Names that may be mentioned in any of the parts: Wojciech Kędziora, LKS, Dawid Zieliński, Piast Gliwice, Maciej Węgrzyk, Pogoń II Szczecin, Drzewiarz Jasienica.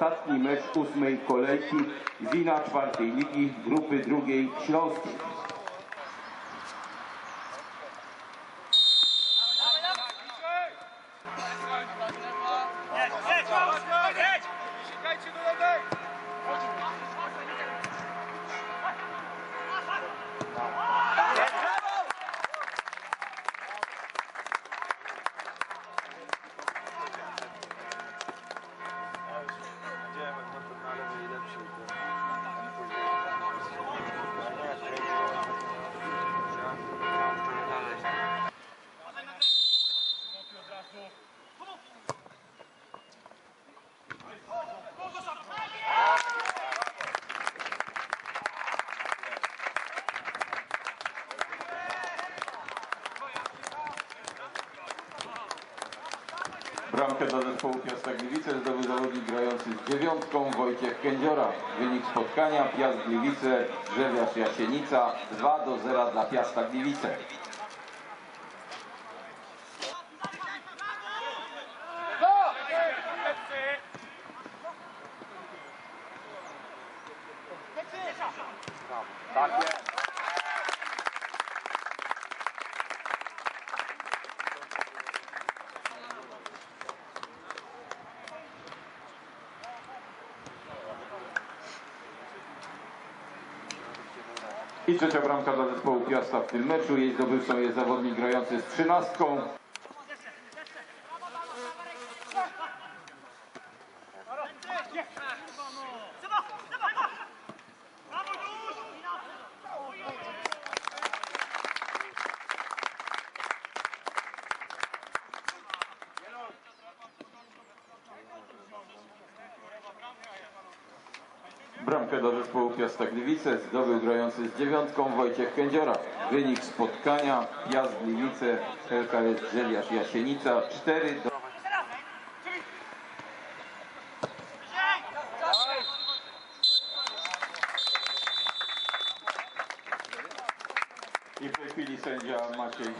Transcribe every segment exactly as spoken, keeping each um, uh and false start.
ostatni mecz ósmej kolejki Zina czwartej ligi grupy drugiej Śląskiej. Bramkę dla zespołu Piasta Gliwice zdobył zawodnik grający z dziewiątką Wojciech Kędziora. Wynik spotkania Piast Gliwice, Drzewiarz Jasienica dwa do zera dla Piasta Gliwice. I trzecia bramka dla zespołu Piasta w tym meczu. Jej zdobywcą jest zawodnik grający z trzynastką. Bramkę do zespołu Piasta Gliwice zdobył grający z dziewiątką Wojciech Kędziora. Wynik spotkania Piast Gliwice, L K S Drzewiarz Jasienica cztery do... I w tej chwili sędzia Maciej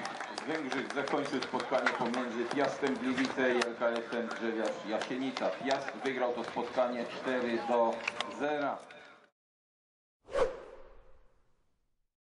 Węgrzyk zakończył spotkanie pomiędzy Piastem Gliwice i L K S-em Drzewiarz Jasienica. Piast wygrał to spotkanie cztery do zera.